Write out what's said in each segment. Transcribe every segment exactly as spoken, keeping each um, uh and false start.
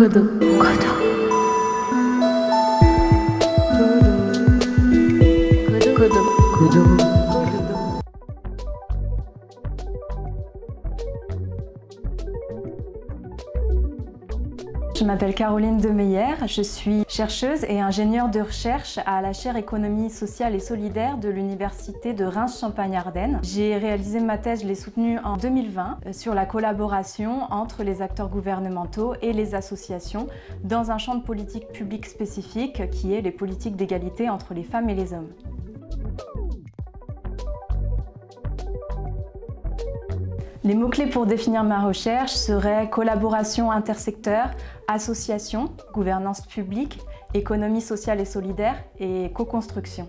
Kodo. Kodo. Kodo. Kodo. Kodo. Je m'appelle Caroline Demeyère, je suis chercheuse et ingénieure de recherche à la chaire Économie sociale et solidaire de l'Université de Reims Champagne-Ardennes. J'ai réalisé ma thèse, je l'ai soutenue en deux mille vingt, sur la collaboration entre les acteurs gouvernementaux et les associations dans un champ de politique publique spécifique qui est les politiques d'égalité entre les femmes et les hommes. Les mots-clés pour définir ma recherche seraient collaboration intersecteur, association, gouvernance publique, économie sociale et solidaire et co-construction.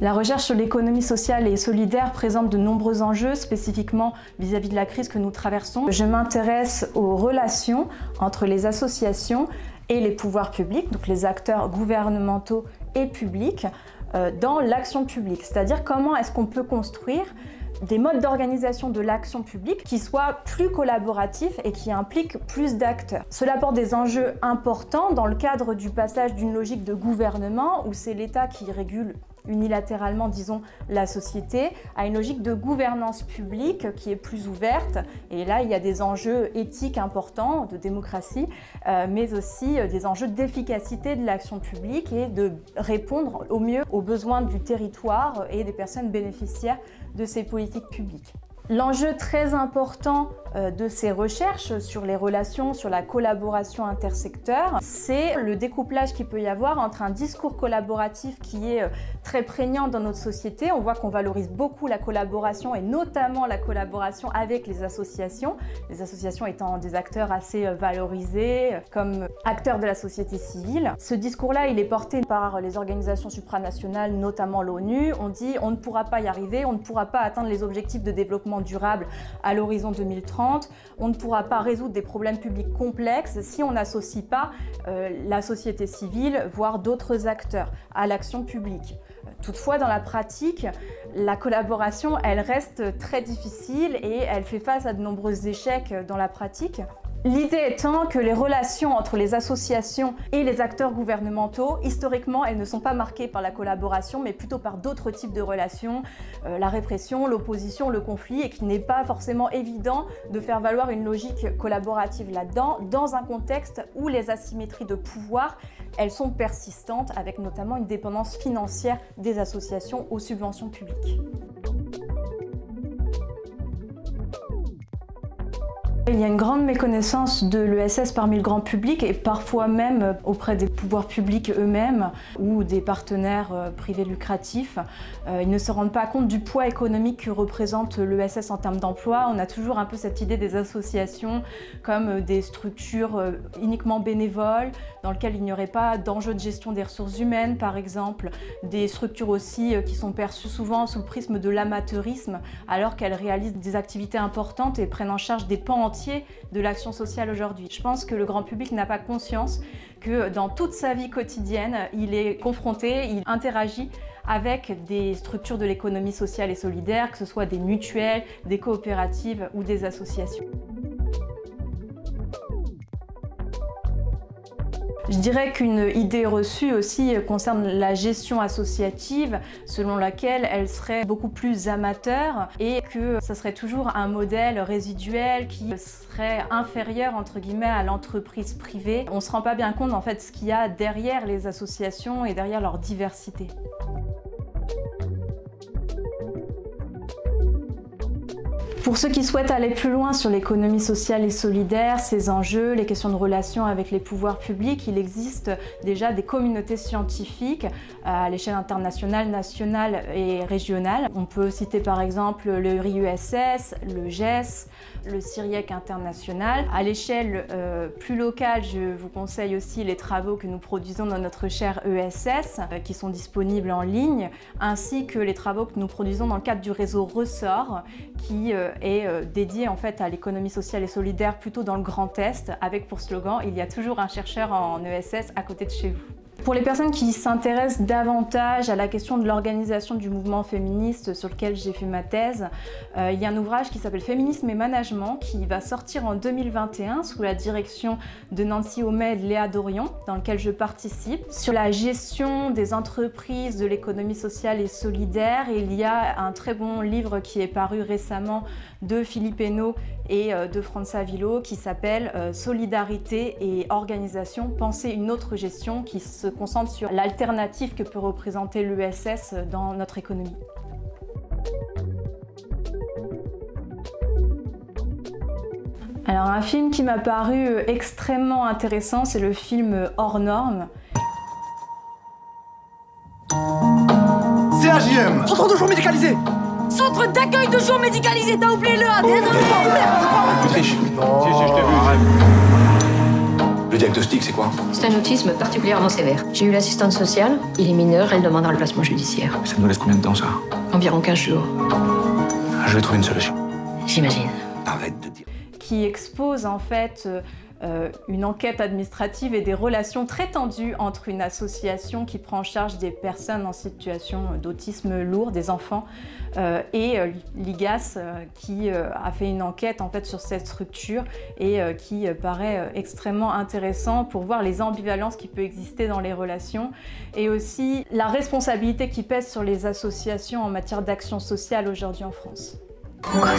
La recherche sur l'économie sociale et solidaire présente de nombreux enjeux, spécifiquement vis-à-vis de la crise que nous traversons. Je m'intéresse aux relations entre les associations et les pouvoirs publics, donc les acteurs gouvernementaux et publics, euh, dans l'action publique. C'est-à-dire comment est-ce qu'on peut construire des modes d'organisation de l'action publique qui soient plus collaboratifs et qui impliquent plus d'acteurs. Cela apporte des enjeux importants dans le cadre du passage d'une logique de gouvernement où c'est l'État qui régule unilatéralement, disons, la société, à une logique de gouvernance publique qui est plus ouverte. Et là, il y a des enjeux éthiques importants de démocratie, euh, mais aussi des enjeux d'efficacité de l'action publique et de répondre au mieux aux besoins du territoire et des personnes bénéficiaires de ces politiques publiques. L'enjeu très important de ces recherches sur les relations, sur la collaboration intersecteur, c'est le découplage qu'il peut y avoir entre un discours collaboratif qui est très prégnant dans notre société. On voit qu'on valorise beaucoup la collaboration et notamment la collaboration avec les associations, les associations étant des acteurs assez valorisés comme acteurs de la société civile. Ce discours-là, il est porté par les organisations supranationales, notamment l'ONU. On dit on ne pourra pas y arriver, on ne pourra pas atteindre les objectifs de développement durable à l'horizon deux mille trente. On ne pourra pas résoudre des problèmes publics complexes si on n'associe pas euh, la société civile, voire d'autres acteurs, à l'action publique. Toutefois, dans la pratique, la collaboration, elle reste très difficile et elle fait face à de nombreux échecs dans la pratique. L'idée étant que les relations entre les associations et les acteurs gouvernementaux, historiquement, elles ne sont pas marquées par la collaboration, mais plutôt par d'autres types de relations, euh, la répression, l'opposition, le conflit, et qu'il n'est pas forcément évident de faire valoir une logique collaborative là-dedans, dans un contexte où les asymétries de pouvoir, elles sont persistantes, avec notamment une dépendance financière des associations aux subventions publiques. Il y a une grande méconnaissance de l'E S S parmi le grand public et parfois même auprès des pouvoirs publics eux-mêmes ou des partenaires privés lucratifs. Ils ne se rendent pas compte du poids économique que représente l'E S S en termes d'emploi. On a toujours un peu cette idée des associations comme des structures uniquement bénévoles dans lesquelles il n'y aurait pas d'enjeu de gestion des ressources humaines, par exemple. Des structures aussi qui sont perçues souvent sous le prisme de l'amateurisme alors qu'elles réalisent des activités importantes et prennent en charge des pans entiers de l'action sociale aujourd'hui. Je pense que le grand public n'a pas conscience que dans toute sa vie quotidienne, il est confronté, il interagit avec des structures de l'économie sociale et solidaire, que ce soit des mutuelles, des coopératives ou des associations. Je dirais qu'une idée reçue aussi concerne la gestion associative, selon laquelle elle serait beaucoup plus amateur et que ça serait toujours un modèle résiduel qui serait inférieur entre guillemets à l'entreprise privée. On ne se rend pas bien compte en fait ce qu'il y a derrière les associations et derrière leur diversité. Pour ceux qui souhaitent aller plus loin sur l'économie sociale et solidaire, ses enjeux, les questions de relations avec les pouvoirs publics, il existe déjà des communautés scientifiques à l'échelle internationale, nationale et régionale. On peut citer par exemple le R I U S S, le G E S, le CIRIEC international. À l'échelle euh, plus locale, je vous conseille aussi les travaux que nous produisons dans notre chaire E S S, euh, qui sont disponibles en ligne, ainsi que les travaux que nous produisons dans le cadre du réseau Ressort, qui euh, est dédié en fait à l'économie sociale et solidaire plutôt dans le Grand Est, avec pour slogan « Il y a toujours un chercheur en E S S à côté de chez vous ». Pour les personnes qui s'intéressent davantage à la question de l'organisation du mouvement féministe sur lequel j'ai fait ma thèse, euh, il y a un ouvrage qui s'appelle Féminisme et Management qui va sortir en deux mille vingt et un sous la direction de Nancy Omed, Léa Dorion, dans lequel je participe, sur la gestion des entreprises de l'économie sociale et solidaire. Et il y a un très bon livre qui est paru récemment de Philippe Hénaud et de França Villot qui s'appelle euh, Solidarité et organisation, penser une autre gestion, qui se concentre sur l'alternative que peut représenter l'E S S dans notre économie. Alors un film qui m'a paru extrêmement intéressant, c'est le film Hors Normes. C A G M, centre de jour médicalisé. Centre d'accueil de jour médicalisé, t'as oublié le A, désolé. Non, si, si, je t'ai vu. Le diagnostic, c'est quoi? C'est un autisme particulièrement sévère. J'ai eu l'assistante sociale, il est mineur, elle demandera le placement judiciaire. Ça nous laisse combien de temps, ça? Environ quinze jours. Je vais trouver une solution. J'imagine. Arrête de dire. Qui expose en fait euh, une enquête administrative et des relations très tendues entre une association qui prend en charge des personnes en situation d'autisme lourd, des enfants, euh, et euh, l'I G A S euh, qui euh, a fait une enquête en fait sur cette structure et euh, qui euh, paraît euh, extrêmement intéressant pour voir les ambivalences qui peuvent exister dans les relations et aussi la responsabilité qui pèse sur les associations en matière d'action sociale aujourd'hui en France. Quoi,